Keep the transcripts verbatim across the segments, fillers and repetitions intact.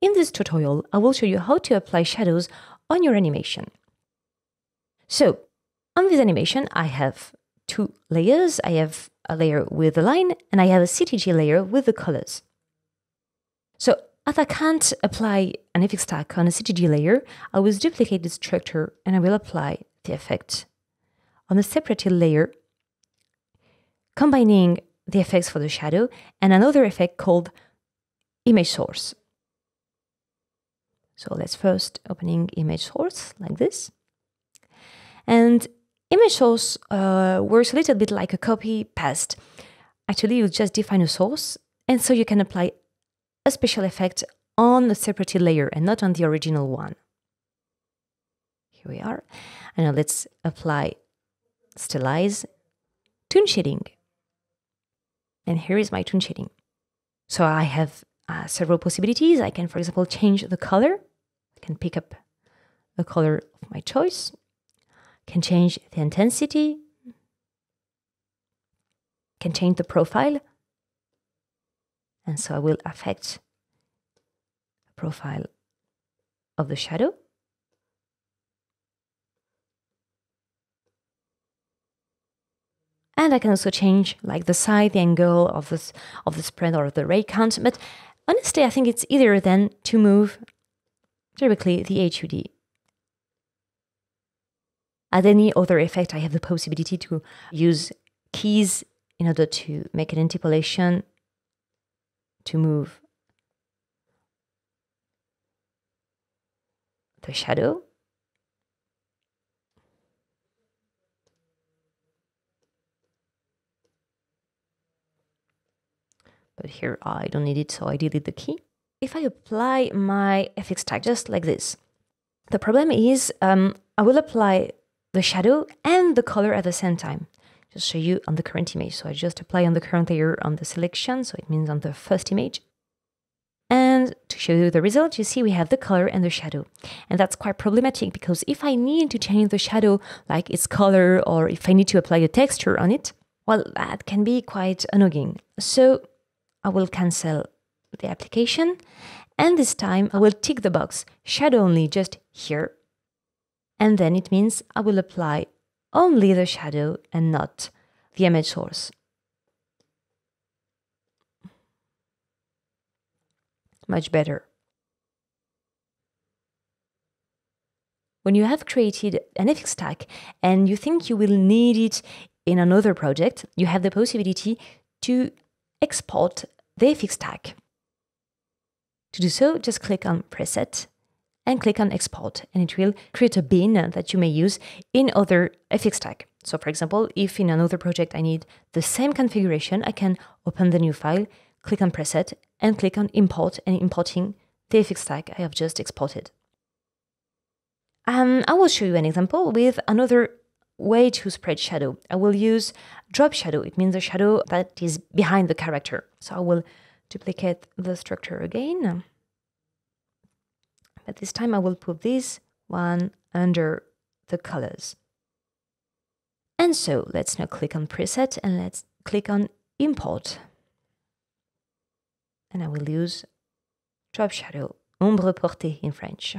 In this tutorial, I will show you how to apply shadows on your animation. So, on this animation, I have two layers. I have a layer with a line, and I have a C T G layer with the colors. So, as I can't apply an F X stack on a C T G layer, I will duplicate the structure and I will apply the effect on a separate layer, combining the effects for the shadow and another effect called Image Source. So let's first opening Image Source like this. And Image Source uh, works a little bit like a copy paste. Actually, you just define a source, and so you can apply a special effect on a separate layer and not on the original one. Here we are. And now let's apply Stylize Toon Shading. And here is my toon shading. So I have uh, several possibilities. I can, for example, change the color. I can pick up the color of my choice. Can change the intensity. Can change the profile. And so I will affect the profile of the shadow. And I can also change like the side, the angle of this of the spread or the ray count. But honestly, I think it's easier than to move directly the H U D. As any other effect, I have the possibility to use keys in order to make an interpolation, to move the shadow. But here I don't need it, so I delete the key. If I apply my F X tag just like this, the problem is um, I will apply the shadow and the color at the same time. Just show you on the current image. So I just apply on the current layer on the selection, so it means on the first image. And to show you the result, you see we have the color and the shadow. And that's quite problematic, because if I need to change the shadow, like its color, or if I need to apply a texture on it, well, that can be quite annoying. So I will cancel the application, and this time I will tick the box shadow only just here, and then it means I will apply only the shadow and not the image source. Much better. When you have created an F X stack and you think you will need it in another project, you have the possibility to export the F X tag. To do so, just click on Preset and click on Export, and it will create a bin that you may use in other F X tag. So for example, if in another project I need the same configuration, I can open the new file, click on Preset and click on Import, and importing the F X tag I have just exported. Um, I will show you an example with another way to spread shadow. I will use drop shadow. It means the shadow that is behind the character. So I will duplicate the structure again. But this time I will put this one under the colors. And so let's now click on preset and let's click on import. And I will use drop shadow, ombre portée in French.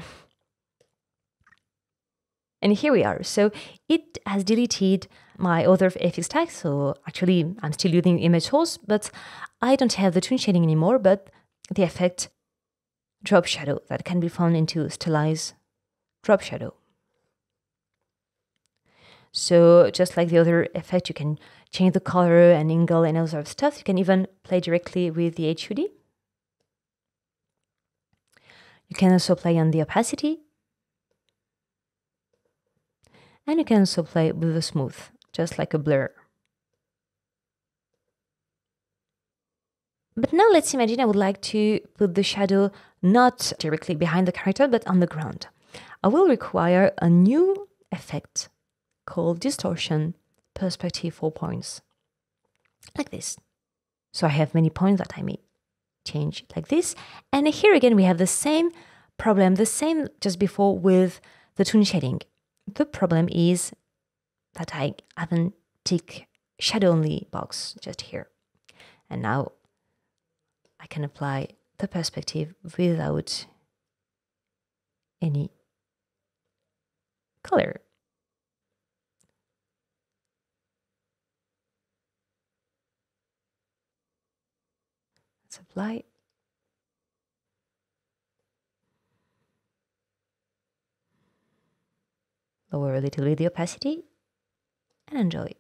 And here we are. So it has deleted my other F X tag. So actually, I'm still using image source, but I don't have the toon shading anymore, but the effect drop shadow that can be found into Stylize Drop Shadow. So just like the other effect, you can change the color and angle and all sorts of stuff. You can even play directly with the H U D. You can also play on the opacity. And you can also play with the smooth, just like a blur. But now let's imagine I would like to put the shadow not directly behind the character, but on the ground. I will require a new effect called distortion perspective four points, like this. So I have many points that I may change like this. And here again, we have the same problem, the same just before with the toon shading. The problem is that I haven't ticked shadow only box just here. And now I can apply the perspective without any color. Let's apply. Lower a little bit the opacity and enjoy.